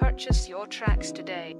purchase your tracks today.